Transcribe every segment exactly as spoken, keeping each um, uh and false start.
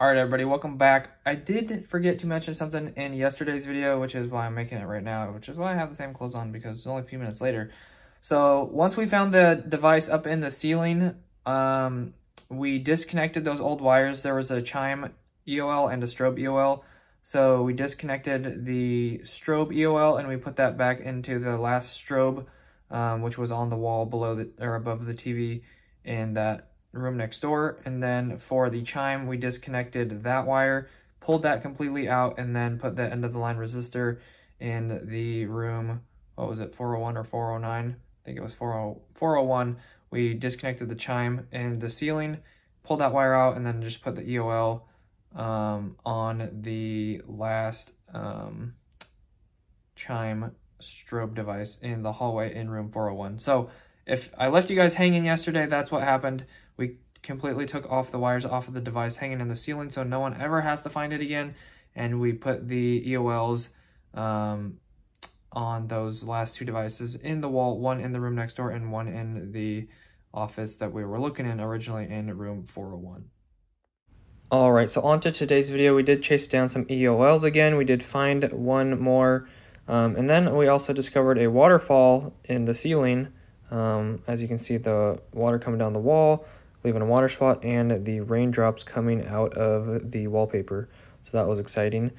All right, everybody, welcome back. I did forget to mention something in yesterday's video, which is why I'm making it right now, which is why I have the same clothes on, because it's only a few minutes later. So once we found the device up in the ceiling, um, we disconnected those old wires. There was a Chime E O L and a strobe E O L. So we disconnected the strobe E O L and we put that back into the last strobe, um, which was on the wall below the, or above the T V in that room next door. And then for the Chime, we disconnected that wire, pulled that completely out, and then put the end of the line resistor in the room, what was it, four oh one or four oh nine? I think it was four oh one. We disconnected the Chime and the ceiling, pulled that wire out, and then just put the E O L um, on the last um, Chime strobe device in the hallway in room four oh one. So if I left you guys hanging yesterday, that's what happened. We completely took off the wires off of the device hanging in the ceiling, so no one ever has to find it again. And we put the E O Ls um, on those last two devices in the wall, one in the room next door and one in the office that we were looking in originally in room four oh one. All right, so on to today's video. We did chase down some E O Ls again. We did find one more. Um, and then we also discovered a waterfall in the ceiling. Um, as you can see, the water coming down the wall, leaving a water spot, and the raindrops coming out of the wallpaper. So that was exciting.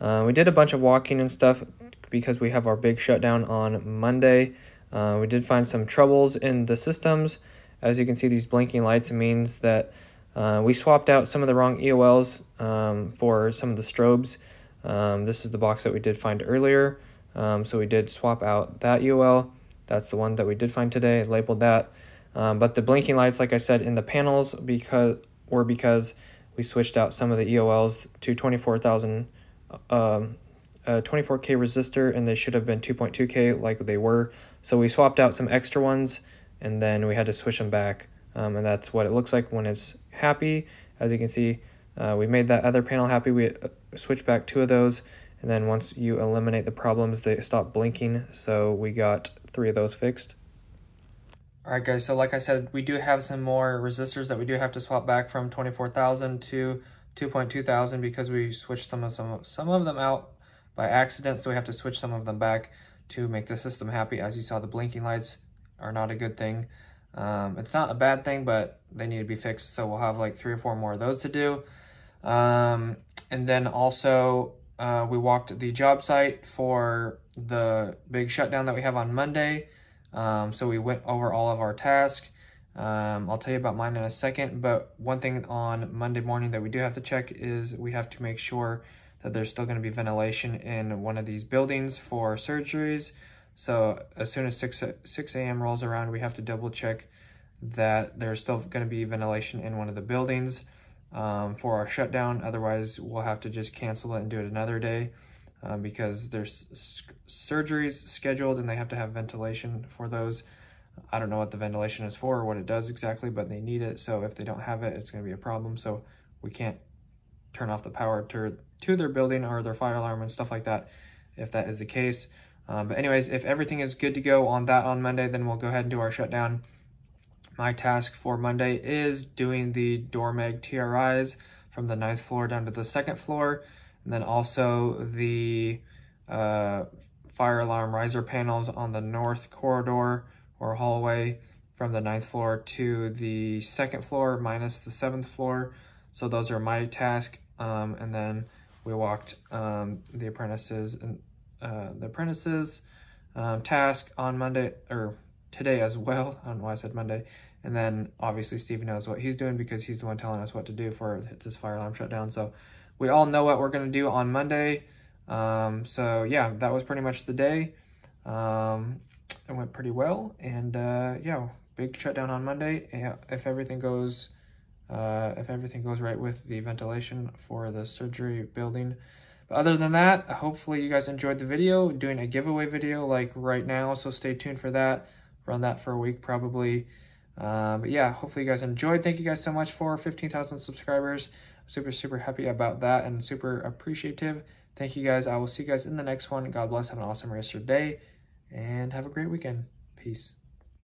Uh, we did a bunch of walking and stuff because we have our big shutdown on Monday. Uh, we did find some troubles in the systems. As you can see, these blinking lights means that uh, we swapped out some of the wrong E O Ls um, for some of the strobes. Um, this is the box that we did find earlier. Um, so we did swap out that E O L. That's the one that we did find today, labeled that. Um, but the blinking lights, like I said, in the panels because were because we switched out some of the E O Ls to twenty-four thousand, um, a twenty-four K resistor, and they should have been two point two K like they were. So we swapped out some extra ones, and then we had to switch them back. Um, and that's what it looks like when it's happy. As you can see, uh, we made that other panel happy. We switched back two of those, and then once you eliminate the problems, they stop blinking. So we got three of those fixed. All right, guys, so like I said, we do have some more resistors that we do have to swap back from twenty-four thousand to two point two thousand because we switched some of some some of them out by accident, so we have to switch some of them back to make the system happy. As you saw, the blinking lights are not a good thing. Um, it's not a bad thing, but they need to be fixed, so we'll have like three or four more of those to do. Um, and then also, Uh, we walked the job site for the big shutdown that we have on Monday. Um, so we went over all of our tasks. Um, I'll tell you about mine in a second, but one thing on Monday morning that we do have to check is we have to make sure that there's still going to be ventilation in one of these buildings for surgeries. So as soon as six a m rolls around, we have to double check that there's still going to be ventilation in one of the buildings. Um, for our shutdown. Otherwise, we'll have to just cancel it and do it another day uh, because there's surgeries scheduled and they have to have ventilation for those. I don't know what the ventilation is for or what it does exactly, but they need it. So if they don't have it, it's going to be a problem. So we can't turn off the power to, to their building or their fire alarm and stuff like that if that is the case. Um, but anyways, if everything is good to go on that on Monday, then we'll go ahead and do our shutdown. My task for Monday is doing the Dormeg T R Is from the ninth floor down to the second floor, and then also the uh, fire alarm riser panels on the north corridor or hallway from the ninth floor to the second floor minus the seventh floor. So those are my task. Um, and then we walked um, the apprentices and uh, the apprentices um, task on Monday or today as well. I don't know why I said Monday. And then obviously Steve knows what he's doing because he's the one telling us what to do for this fire alarm shutdown. So we all know what we're going to do on Monday. Um, so yeah, that was pretty much the day. Um, it went pretty well. And uh, yeah, big shutdown on Monday. If everything goes, uh, if everything goes right with the ventilation for the surgery building. But other than that, hopefully you guys enjoyed the video. Doing a giveaway video like right now, so stay tuned for that. Run that for a week probably. Uh, but yeah, hopefully you guys enjoyed. Thank you guys so much for fifteen thousand subscribers. I'm super, super happy about that and super appreciative. Thank you guys. I will see you guys in the next one. God bless. Have an awesome rest of your day and have a great weekend. Peace.